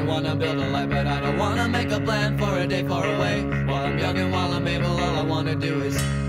you wanna build a life, but I don't wanna make a plan for a day far away. While I'm young and while I'm able, all I wanna do is